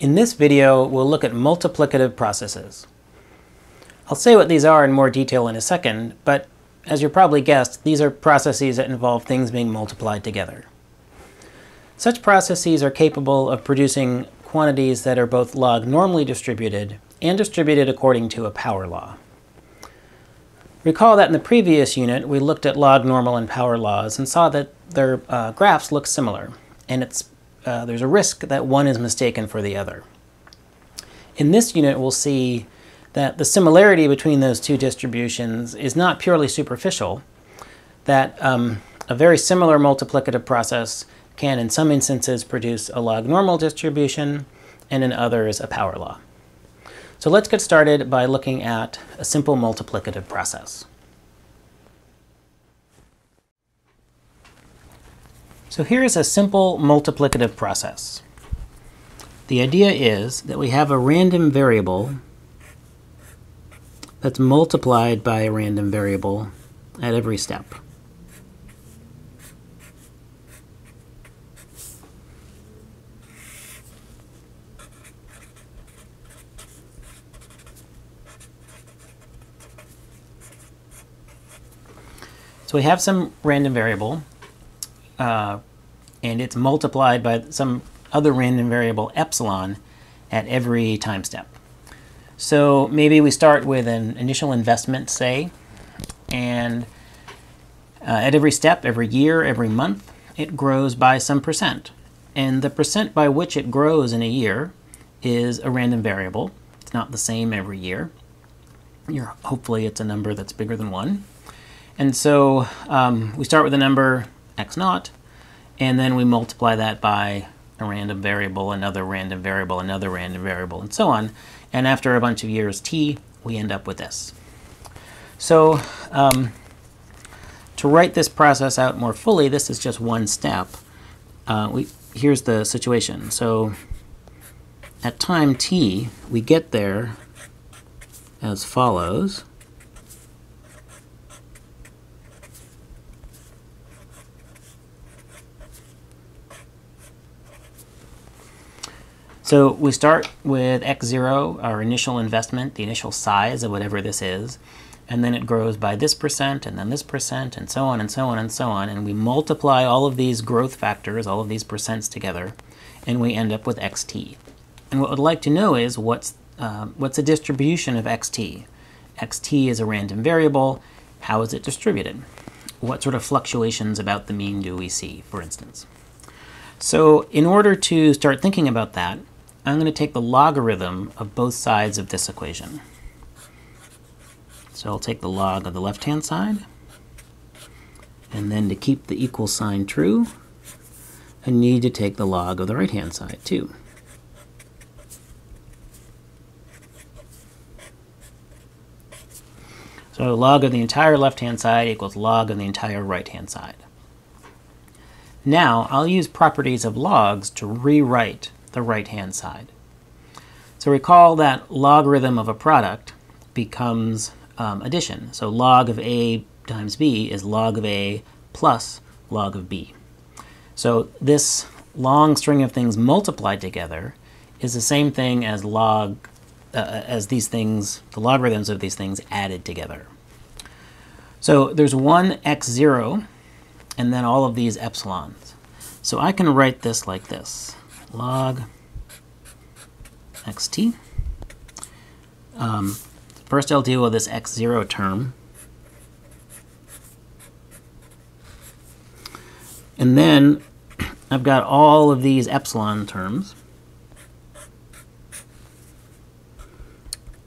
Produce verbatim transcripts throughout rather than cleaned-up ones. In this video, we'll look at multiplicative processes. I'll say what these are in more detail in a second, but as you probably guessed, these are processes that involve things being multiplied together. Such processes are capable of producing quantities that are both log normally distributed and distributed according to a power law. Recall that in the previous unit, we looked at log normal and power laws and saw that their uh, graphs look similar, and it's Uh, there's a risk that one is mistaken for the other. In this unit, we'll see that the similarity between those two distributions is not purely superficial, that um, a very similar multiplicative process can, in some instances, produce a log normal distribution, and in others, a power law. So let's get started by looking at a simple multiplicative process. So here is a simple multiplicative process. The idea is that we have a random variable that's multiplied by a random variable at every step. So we have some random variable. Uh, and it's multiplied by some other random variable, epsilon, at every time step. So maybe we start with an initial investment, say, and uh, at every step, every year, every month, it grows by some percent. And the percent by which it grows in a year is a random variable. It's not the same every year. You're, hopefully it's a number that's bigger than one. And so um, we start with a number x naught, and then we multiply that by a random variable, another random variable, another random variable, and so on. And after a bunch of years t, we end up with this. So um, to write this process out more fully, this is just one step. Uh, we, here's the situation. So at time t, we get there as follows. So we start with x zero, our initial investment, the initial size of whatever this is, and then it grows by this percent, and then this percent, and so on, and so on, and so on, and we multiply all of these growth factors, all of these percents together, and we end up with xt. And what I'd like to know is what's, uh, what's a distribution of xt? Xt is a random variable. How is it distributed? What sort of fluctuations about the mean do we see, for instance? So in order to start thinking about that, I'm going to take the logarithm of both sides of this equation. So I'll take the log of the left-hand side, and then to keep the equal sign true, I need to take the log of the right-hand side too. So log of the entire left-hand side equals log of the entire right-hand side. Now I'll use properties of logs to rewrite the right-hand side. So recall that logarithm of a product becomes um, addition. So log of A times B is log of A plus log of B. So this long string of things multiplied together is the same thing as log uh, as these things, the logarithms of these things added together. So there's one x zero and then all of these epsilons. So I can write this like this. Log xt. Um, first I'll deal with this x zero term. And then I've got all of these epsilon terms.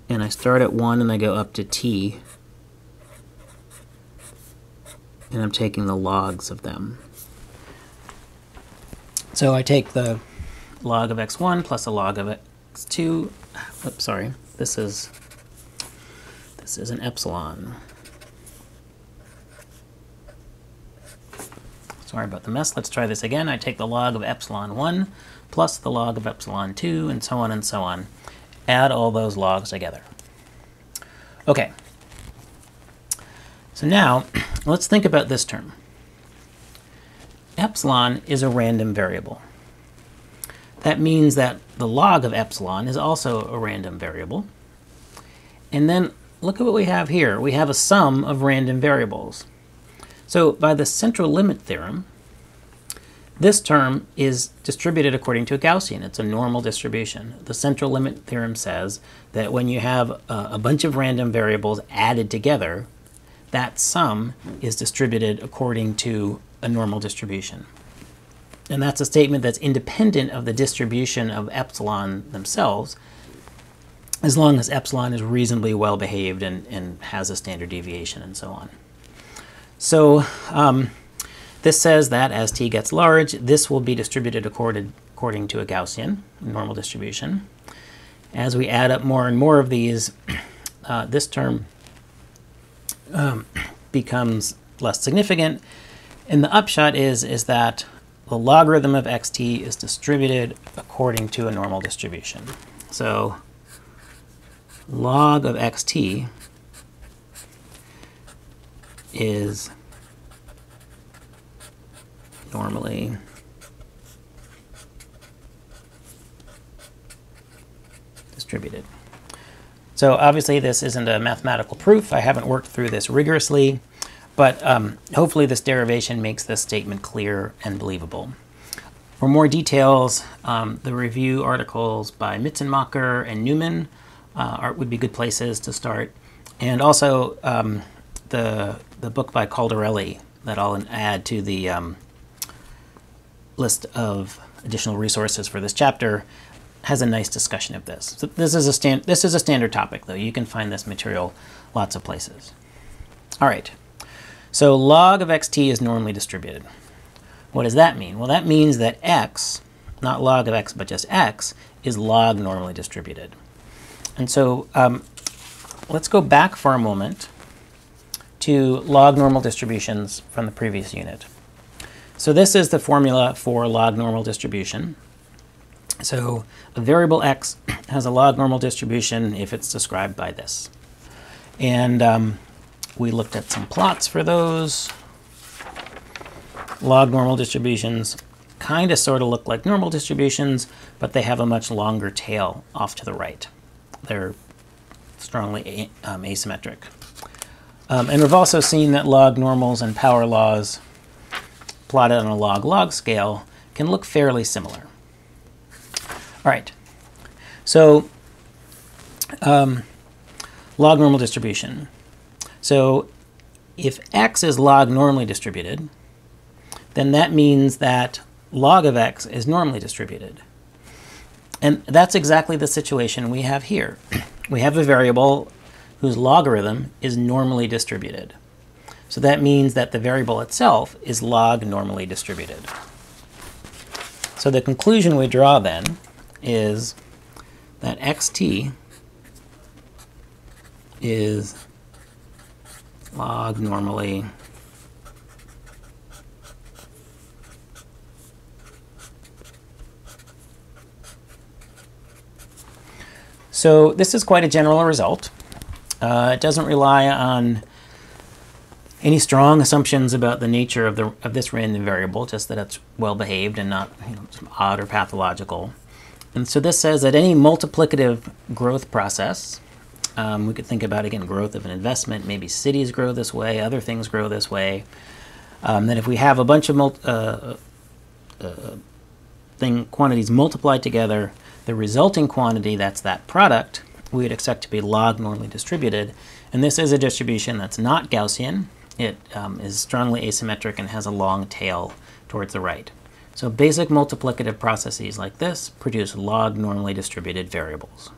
And I start at one and I go up to t. And I'm taking the logs of them. So I take the log of x one plus a log of x two. Oops, sorry. This is this is an epsilon. Sorry about the mess. Let's try this again. I take the log of epsilon one plus the log of epsilon two, and so on and so on. Add all those logs together. Okay. So now let's think about this term. Epsilon is a random variable. That means that the log of epsilon is also a random variable. And then look at what we have here. We have a sum of random variables. So by the central limit theorem, this term is distributed according to a Gaussian. It's a normal distribution. The central limit theorem says that when you have a, a bunch of random variables added together, that sum is distributed according to a normal distribution. And that's a statement that's independent of the distribution of epsilon themselves, as long as epsilon is reasonably well behaved and, and has a standard deviation and so on. So um, this says that as t gets large, this will be distributed according to a Gaussian, normal distribution. As we add up more and more of these, uh, this term um, becomes less significant. And the upshot is, is that the logarithm of xt is distributed according to a normal distribution. So log of xt is normally distributed. So obviously this isn't a mathematical proof. I haven't worked through this rigorously, but um, hopefully this derivation makes this statement clear and believable. For more details, um, the review articles by Mitzenmacher and Newman uh, are, would be good places to start. And also um, the, the book by Caldarelli that I'll add to the um, list of additional resources for this chapter has a nice discussion of this. So this is a stand this is a standard topic, though. You can find this material lots of places. All right. So log of xt is normally distributed. What does that mean? Well, that means that x, not log of x, but just x, is log normally distributed. And so um, let's go back for a moment to log normal distributions from the previous unit. So this is the formula for log normal distribution. So a variable x has a log normal distribution if it's described by this. And um, we looked at some plots for those. Log normal distributions kind of sort of look like normal distributions, but they have a much longer tail off to the right. They're strongly um, asymmetric. Um, and we've also seen that log normals and power laws plotted on a log-log scale can look fairly similar. All right, so um, log normal distribution. So if x is log normally distributed, then that means that log of x is normally distributed. And that's exactly the situation we have here. We have a variable whose logarithm is normally distributed. So that means that the variable itself is log normally distributed. So the conclusion we draw then is that xt is log normally . So this is quite a general result. Uh, it doesn't rely on any strong assumptions about the nature of, the, of this random variable, just that it's well-behaved and not you know, odd or pathological. And so this says that any multiplicative growth process, um, we could think about, again, growth of an investment, maybe cities grow this way, other things grow this way, um, that if we have a bunch of multi uh, uh, thing, quantities multiplied together, the resulting quantity, that's that product, we would expect to be log normally distributed. And this is a distribution that's not Gaussian. It um, is strongly asymmetric and has a long tail towards the right. So basic multiplicative processes like this produce log normally distributed variables.